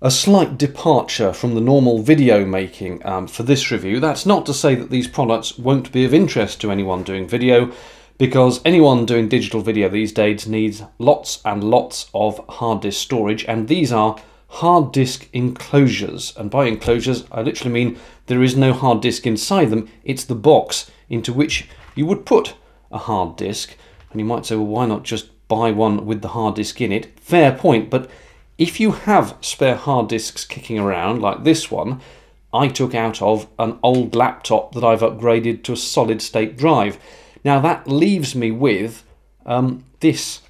a slight departure from the normal video making for this review. That's not to say that these products won't be of interest to anyone doing video, because anyone doing digital video these days needs lots and lots of hard disk storage, and these are hard disk enclosures. And by enclosures, I literally mean there is no hard disk inside them. It's the box into which you would put a hard disk. And you might say, well, why not just buy one with the hard disk in it? Fair point, but if you have spare hard disks kicking around like this one I took out of an old laptop that I've upgraded to a solid state drive. Now that leaves me with this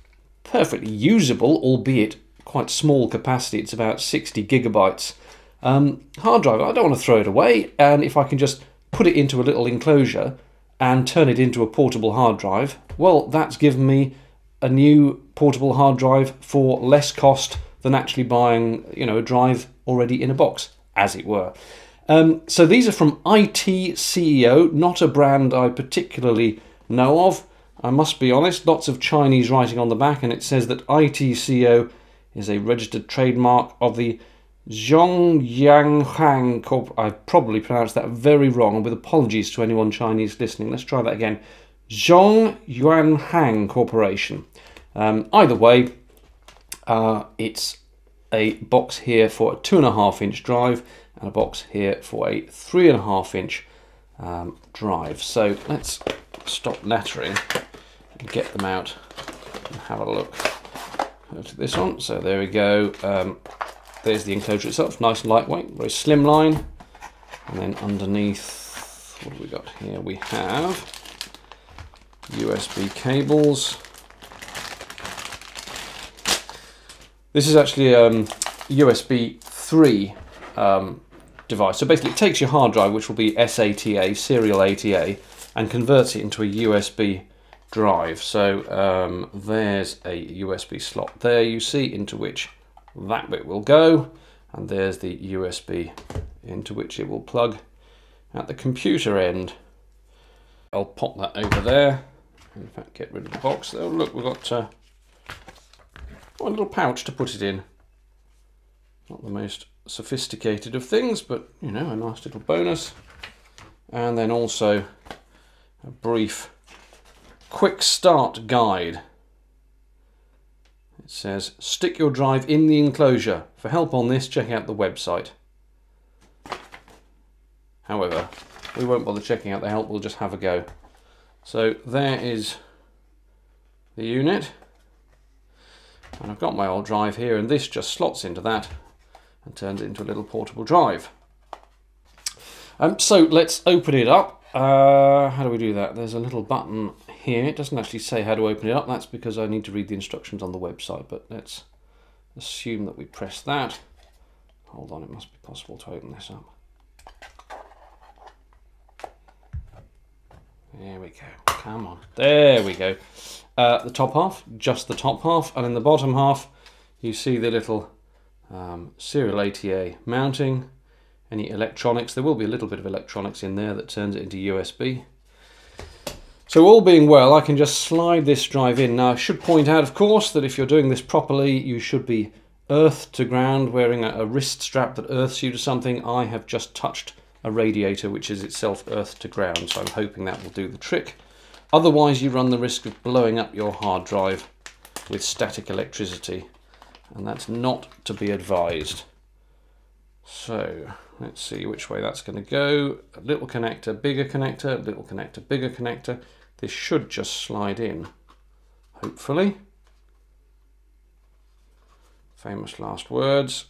perfectly usable, albeit quite small capacity, it's about 60 gigabytes hard drive. I don't want to throw it away, and if I can just put it into a little enclosure and turn it into a portable hard drive, well, that's given me a new portable hard drive for less cost than actually buying, you know, a drive already in a box, as it were. So these are from ITCEO, not a brand I particularly know of. I must be honest, lots of Chinese writing on the back, and it says that ITCEO is a registered trademark of the Zhongyanghang Corporation. I've probably pronounced that very wrong, with apologies to anyone Chinese listening. Let's try that again. Zhongyanghang Corporation. Either way, it's a box here for a 2.5-inch drive and a box here for a 3.5-inch drive. So let's stop nattering and get them out and have a look. Go to this one. So there we go. There's the enclosure itself, nice and lightweight, very slimline. And then underneath, what have we got here? We have USB cables. This is actually a USB 3 device. So basically it takes your hard drive, which will be SATA, serial ATA, and converts it into a USB drive. So there's a USB slot there, you see, into which that bit will go, and there's the USB into which it will plug at the computer end. I'll pop that over there. In fact, get rid of the box. Oh, look, we've got a little pouch to put it in. Not the most sophisticated of things, but, you know, a nice little bonus. And then also a brief quick start guide. It says, stick your drive in the enclosure. For help on this, check out the website. However, we won't bother checking out the help, we'll just have a go. So there is the unit. And I've got my old drive here, and this just slots into that and turns it into a little portable drive. So let's open it up. How do we do that? There's a little button here. It doesn't actually say how to open it up. That's because I need to read the instructions on the website, but let's assume that we press that. Hold on, it must be possible to open this up. There we go. Come on. There we go. The top half, just the top half, and in the bottom half you see the little serial ATA mounting, any electronics. There will be a little bit of electronics in there that turns it into USB. So all being well, I can just slide this drive in. Now I should point out, of course, that if you're doing this properly you should be earth to ground, wearing a wrist strap that earths you to something. I have just touched a radiator which is itself earth to ground, so I'm hoping that will do the trick. Otherwise you run the risk of blowing up your hard drive with static electricity, and that's not to be advised. So let's see which way that's going to go. A little connector, bigger connector, little connector, bigger connector. This should just slide in, hopefully. Famous last words.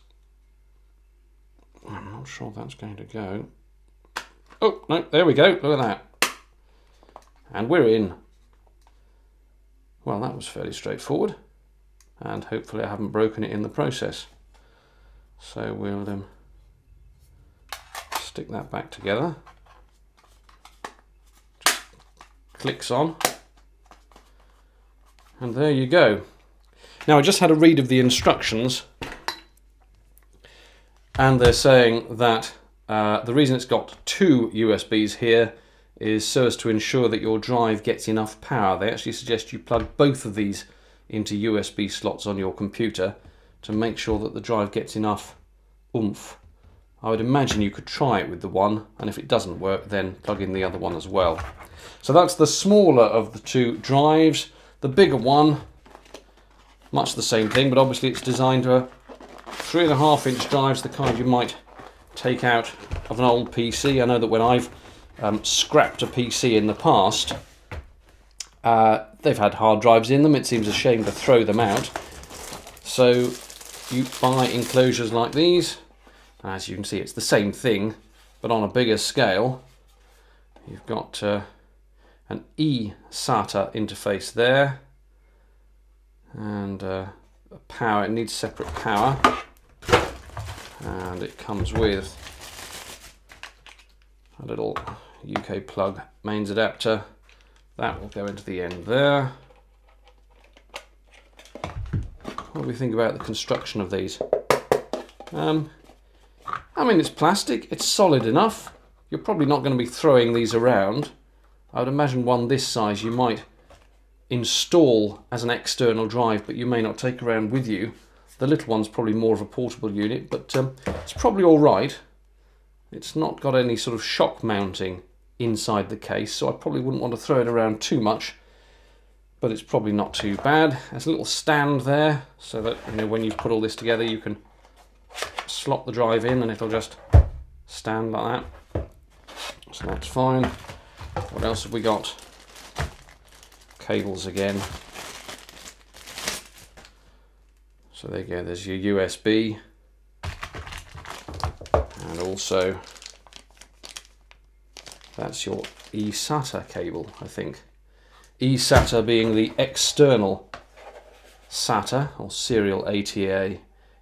I'm not sure that's going to go. Oh, no, there we go. Look at that. And we're in. Well, that was fairly straightforward. And hopefully I haven't broken it in the process. So we'll stick that back together. Just clicks on. And there you go. Now, I just had a read of the instructions. And they're saying that the reason it's got two USBs here is so as to ensure that your drive gets enough power. They actually suggest you plug both of these into USB slots on your computer to make sure that the drive gets enough oomph. I would imagine you could try it with the one, and if it doesn't work, then plug in the other one as well. So that's the smaller of the two drives. The bigger one, much the same thing, but obviously it's designed for 3.5-inch drives, the kind you might take out of an old PC. I know that when I've scrapped a PC in the past, they've had hard drives in them. It seems a shame to throw them out. So you buy enclosures like these. As you can see, it's the same thing, but on a bigger scale. You've got an eSATA interface there, and power. It needs separate power, and it comes with a little UK plug mains adapter. That will go into the end there. What do we think about the construction of these? I mean, it's plastic, it's solid enough. You're probably not going to be throwing these around. I would imagine one this size you might install as an external drive, but you may not take around with you. The little one's probably more of a portable unit, but it's probably all right. It's not got any sort of shock mounting inside the case, so I probably wouldn't want to throw it around too much, but it's probably not too bad. There's a little stand there, so that, you know, when you've put all this together, you can slot the drive in and it'll just stand like that. So that's fine. What else have we got? Cables again. So there you go, there's your USB, and also that's your eSATA cable, I think. eSATA being the external SATA or serial ATA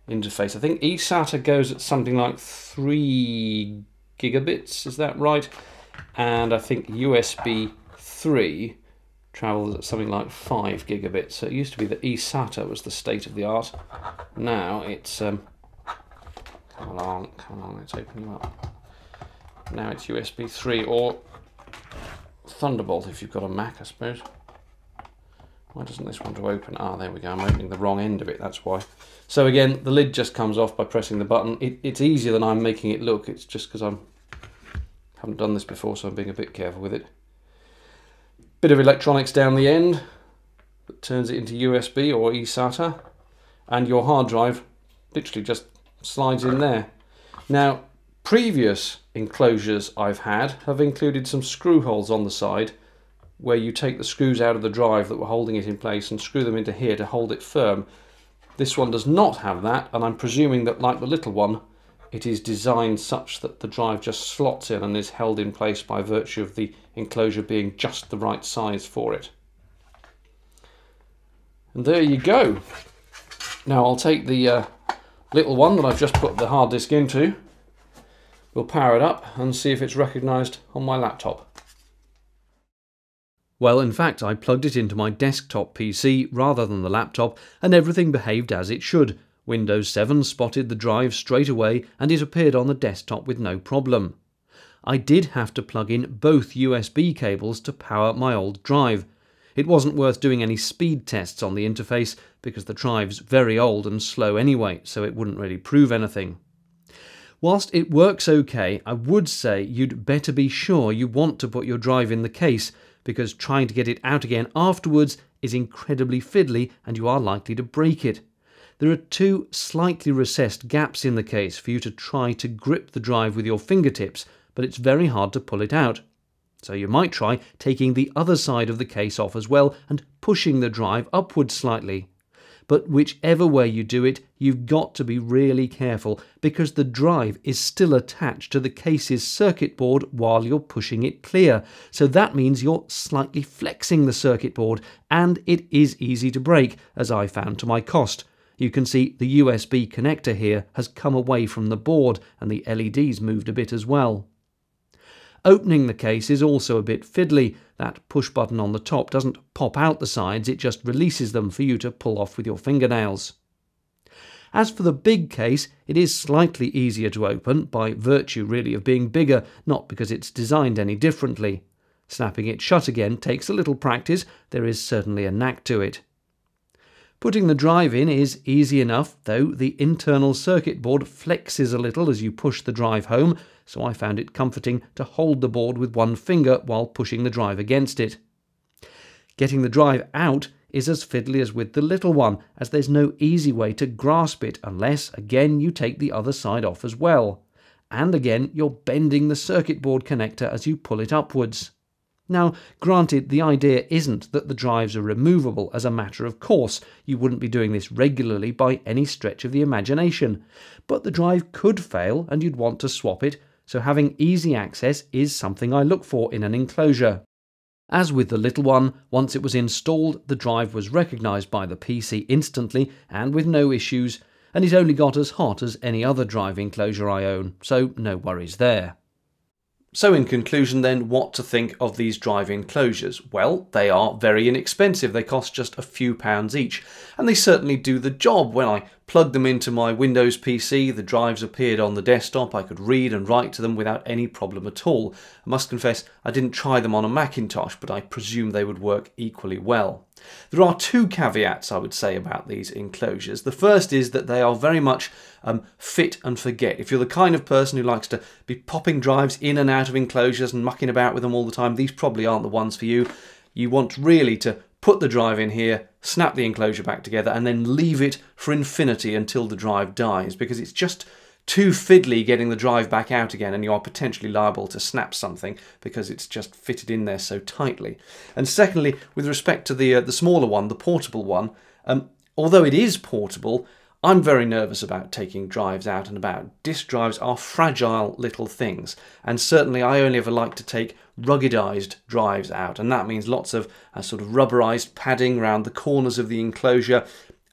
interface. I think eSATA goes at something like 3 gigabits, is that right? And I think USB 3 travels at something like 5 gigabits. So it used to be that eSATA was the state of the art. Now it's come on, let's open them up. Now it's USB 3 or Thunderbolt if you've got a Mac, I suppose. Why doesn't this want to open? Ah, there we go. I'm opening the wrong end of it, that's why. So again, the lid just comes off by pressing the button. It's easier than I'm making it look. It's just because I haven't done this before, so I'm being a bit careful with it. Bit of electronics down the end that turns it into USB or eSATA. And your hard drive literally just slides in there. Now, previous enclosures I've had have included some screw holes on the side where you take the screws out of the drive that were holding it in place and screw them into here to hold it firm. This one does not have that, and I'm presuming that, like the little one, it is designed such that the drive just slots in and is held in place by virtue of the enclosure being just the right size for it. And there you go. Now I'll take the little one that I've just put the hard disk into. We'll power it up and see if it's recognised on my laptop. Well, in fact, I plugged it into my desktop PC rather than the laptop, and everything behaved as it should. Windows 7 spotted the drive straight away, and it appeared on the desktop with no problem. I did have to plug in both USB cables to power my old drive. It wasn't worth doing any speed tests on the interface, because the drive's very old and slow anyway, so it wouldn't really prove anything. Whilst it works okay, I would say you'd better be sure you want to put your drive in the case, because trying to get it out again afterwards is incredibly fiddly and you are likely to break it. There are two slightly recessed gaps in the case for you to try to grip the drive with your fingertips, but it's very hard to pull it out. So you might try taking the other side of the case off as well and pushing the drive upwards slightly. But whichever way you do it, you've got to be really careful, because the drive is still attached to the case's circuit board while you're pushing it clear. So that means you're slightly flexing the circuit board, and it is easy to break, as I found to my cost. You can see the USB connector here has come away from the board, and the LEDs moved a bit as well. Opening the case is also a bit fiddly. That push button on the top doesn't pop out the sides, it just releases them for you to pull off with your fingernails. As for the big case, it is slightly easier to open, by virtue really of being bigger, not because it's designed any differently. Snapping it shut again takes a little practice, there is certainly a knack to it. Putting the drive in is easy enough, though the internal circuit board flexes a little as you push the drive home, so I found it comforting to hold the board with one finger while pushing the drive against it. Getting the drive out is as fiddly as with the little one, as there's no easy way to grasp it unless, again, you take the other side off as well. And again, you're bending the circuit board connector as you pull it upwards. Now, granted, the idea isn't that the drives are removable as a matter of course, you wouldn't be doing this regularly by any stretch of the imagination, but the drive could fail and you'd want to swap it, so having easy access is something I look for in an enclosure. As with the little one, once it was installed, the drive was recognised by the PC instantly and with no issues, and it only got as hot as any other drive enclosure I own, so no worries there. So in conclusion then, what to think of these drive enclosures? Well, they are very inexpensive, they cost just a few pounds each, and they certainly do the job. When I plugged them into my Windows PC, the drives appeared on the desktop, I could read and write to them without any problem at all. I must confess, I didn't try them on a Macintosh, but I presume they would work equally well. There are two caveats I would say about these enclosures. The first is that they are very much fit and forget. If you're the kind of person who likes to be popping drives in and out of enclosures and mucking about with them all the time, these probably aren't the ones for you. You want really to put the drive in here, snap the enclosure back together and then leave it for infinity until the drive dies, because it's just too fiddly getting the drive back out again, and you are potentially liable to snap something because it's just fitted in there so tightly. And secondly, with respect to the smaller one, the portable one, although it is portable, I'm very nervous about taking drives out and about. Disk drives are fragile little things, and certainly I only ever like to take ruggedized drives out, and that means lots of sort of rubberized padding around the corners of the enclosure,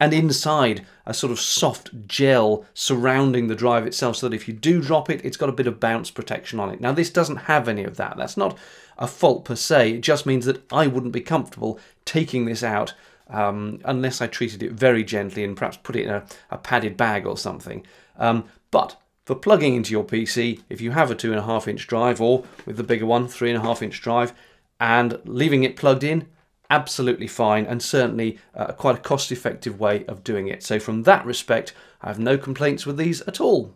and inside a sort of soft gel surrounding the drive itself, so that if you do drop it, it's got a bit of bounce protection on it. Now this doesn't have any of that. That's not a fault per se, it just means that I wouldn't be comfortable taking this out unless I treated it very gently and perhaps put it in a padded bag or something. But for plugging into your PC, if you have a 2.5-inch drive, or with the bigger one, 3.5-inch drive, and leaving it plugged in, absolutely fine, and certainly quite a cost-effective way of doing it. So from that respect, I have no complaints with these at all.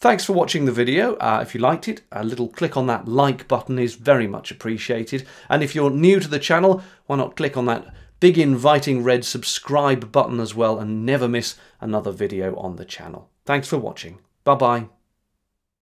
Thanks for watching the video. If you liked it, a little click on that like button is very much appreciated. And if you're new to the channel, why not click on that big inviting red subscribe button as well and never miss another video on the channel. Thanks for watching. Bye-bye.